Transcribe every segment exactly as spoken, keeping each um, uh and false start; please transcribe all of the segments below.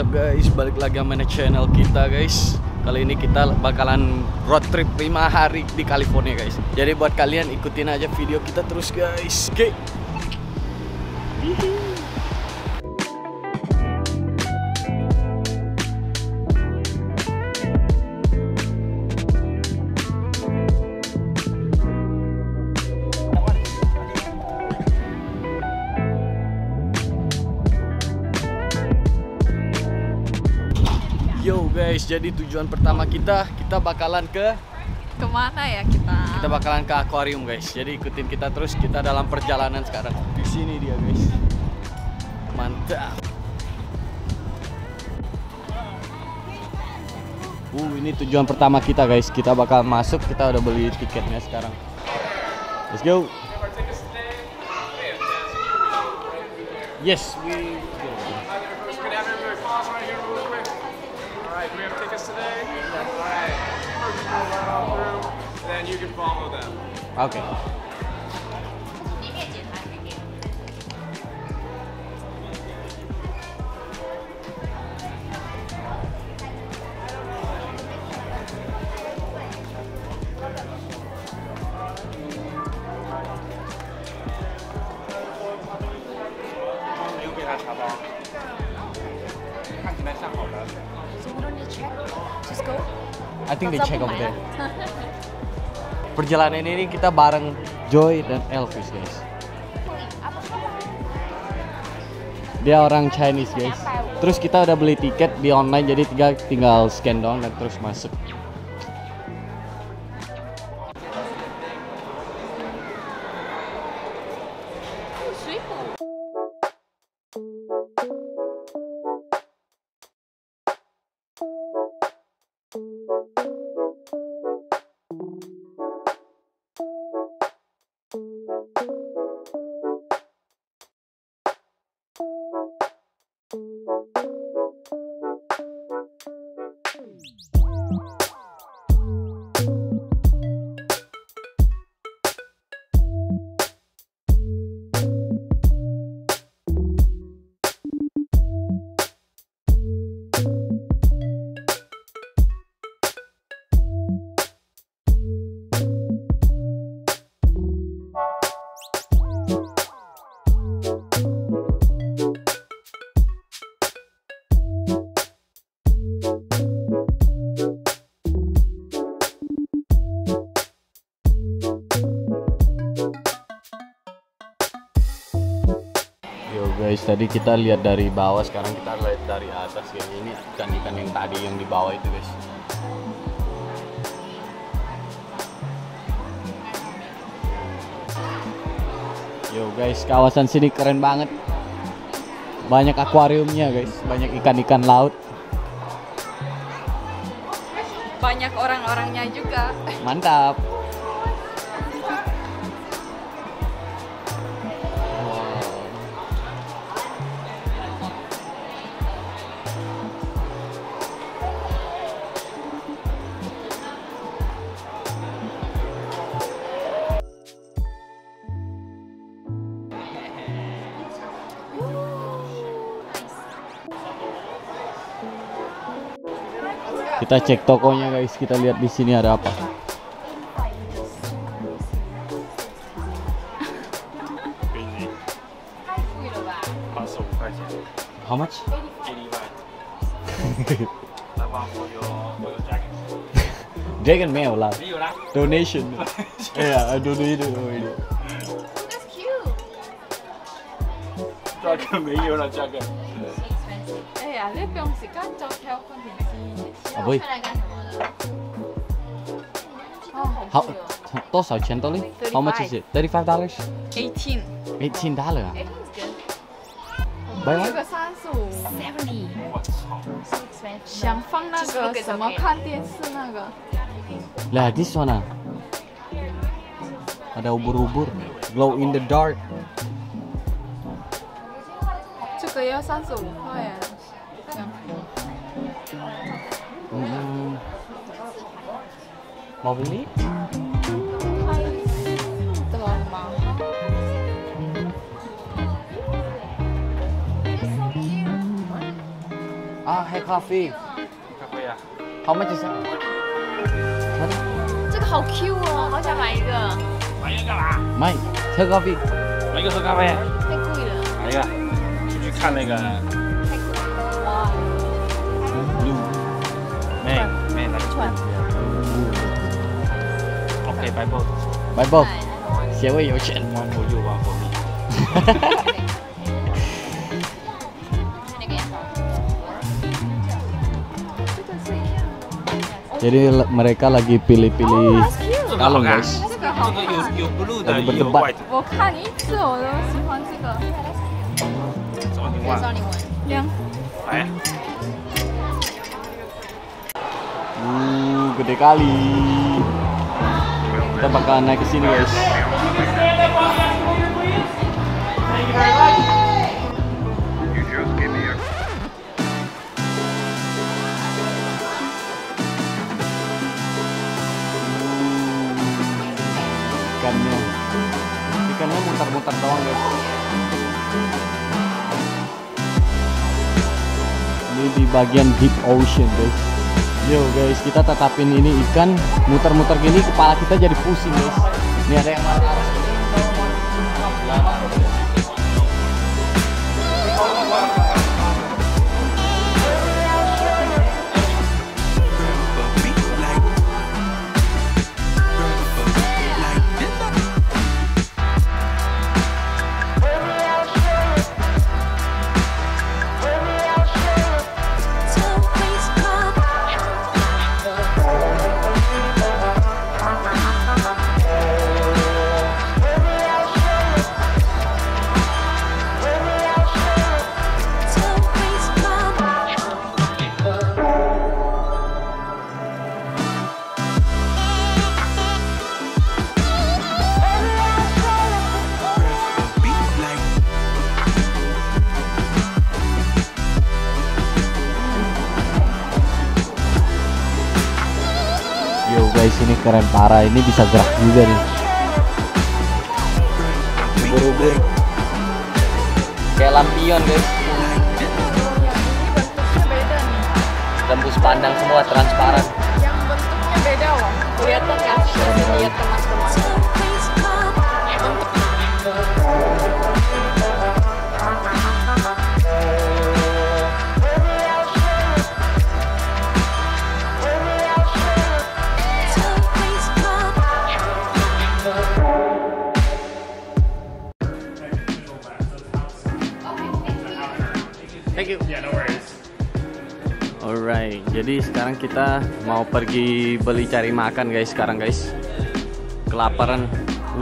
up guys, balik lagi sama channel kita guys. Kali ini kita bakalan road trip lima hari di California guys. Jadi buat kalian ikutin aja video kita terus guys. Oke okay. Yo guys, jadi tujuan pertama kita, kita bakalan ke kemana ya kita? Kita bakalan ke Aquarium guys. Jadi ikutin kita terus, kita dalam perjalanan sekarang. Di sini dia guys. Mantap. Uh, ini tujuan pertama kita guys. Kita bakal masuk, kita udah beli tiketnya sekarang. Let's go. Yes, we go. We have tickets today. All right. First people run all through, then you can follow them. Okay. I think they check over there. Perjalanan ini kita bareng Joy dan Elvis guys. Dia orang Chinese guys. Terus kita udah beli tiket di online, jadi tinggal tinggal scan doang dan terus masuk. Guys, tadi kita lihat dari bawah, sekarang kita lihat dari atas kayak ini. Ikan-ikan yang tadi yang di bawah itu guys. Yo guys, kawasan sini keren banget. Banyak akuariumnya guys, banyak ikan-ikan laut. Banyak orang-orangnya juga. Mantap. Kita cek tokonya guys, kita lihat di sini ada apa. How much? Dragon mail lah. Donation. Yeah, I don't need it. That's cute. Dragon mail lah dragon. Eh, ale belum sekarang jauh kondisi. Aboi. How? How much is it? How much is it? Thirty-five dollars. Eighteen. Eighteen dollars. Buy one. Seventy. Lah, this one ah. Ada ubur-ubur. Glow in the dark. Hmm. Mau beli? Terlalu mahal. 啊，黑咖啡。咖啡啊。好嘛，就是。这个好 Q 哦，好想买一个。买一个干嘛？买，喝咖啡。买一个喝咖啡。太贵了。买一个，出去看那个。太贵了。哇。路。没没来。穿。OK， 白包。白包。谁会有钱？玩火就玩火币。哈哈哈。 Jadi mereka lagi pilih-pilih kalung guys. Lagi berdebat. Uh, gede kali. Kita bakal naik ke sini guys. Ikannya, ikannya mutar-mutar doang guys. Ini di bagian deep ocean guys. Yo guys, kita tetapin ini ikan muter-muter gini, kepala kita jadi pusing guys. Ini ada yang marah. Guys, ini keren parah, ini bisa gerak juga nih. Buru-buru. Kayak lampion guys. Tembus pandang semua transparan. Yang bentuknya beda loh. Kelihatan ya? Lihat teman-teman. Alright, jadi sekarang kita mau pergi beli cari makan guys sekarang guys. Kelaparan.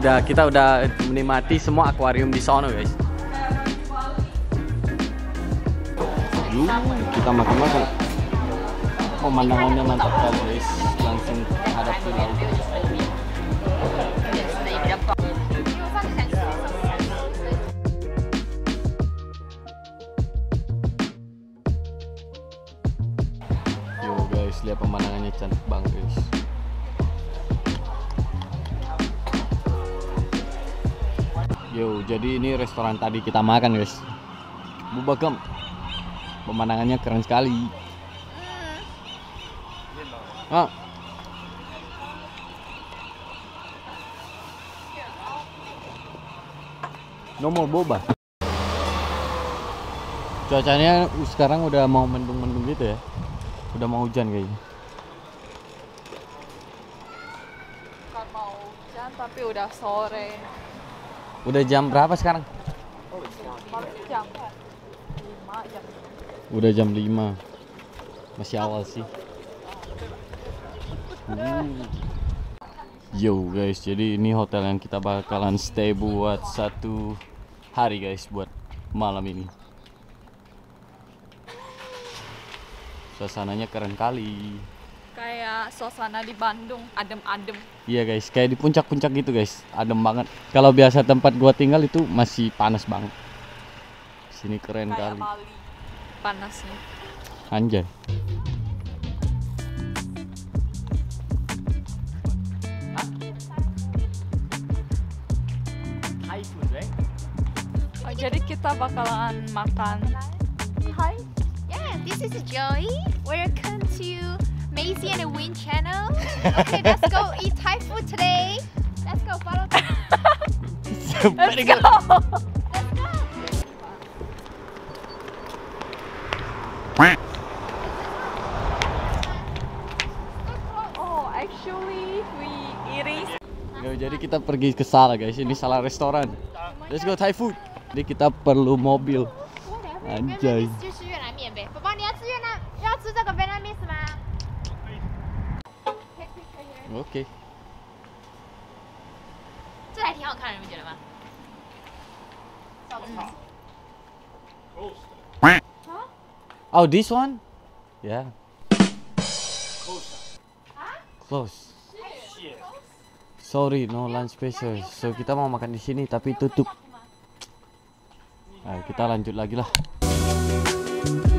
Udah kita udah menikmati semua akuarium di sono guys. Yuk, kita makan-makan. Pemandangannya mantap banget guys. Langsung hadap ke laut. Lihat pemandangannya cantik banget guys. Yo, jadi ini restoran tadi kita makan guys. Bubagam. Pemandangannya keren sekali. Ah. Nomor boba. Cuacanya sekarang udah mau mendung-mendung gitu ya. Udah mau hujan kayaknya. Bukan mau hujan tapi udah sore. Udah jam berapa sekarang? Jam lima jam. Udah jam lima. Masih awal sih. Hmm. Yo guys, jadi ini hotel yang kita bakalan stay buat satu hari guys, buat malam ini. Suasananya keren kali. Kayak suasana di Bandung, adem-adem. Iya guys, kayak di puncak-puncak gitu guys, adem banget. Kalau biasa tempat gua tinggal itu masih panas banget. Sini keren kayak kali. Bali, panasnya. Anjay. Oh, jadi kita bakalan makan. Hai. Yeah, this is Joy. Welcome to Macy and a Win channel. Okay, let's go eat Thai food today. Let's go follow. So let's go. Go. Let's go. Oh, actually we eating. Yo, jadi kita pergi ke salah guys. Ini salah restoran. Let's go Thai food. Jadi kita perlu mobil. Anjay. Oke. Okay. Oh, this one? Yeah. Close. Close. Sorry, no lunch special. So kita mau makan di sini tapi tutup. Nah, kita lanjut lagi lah.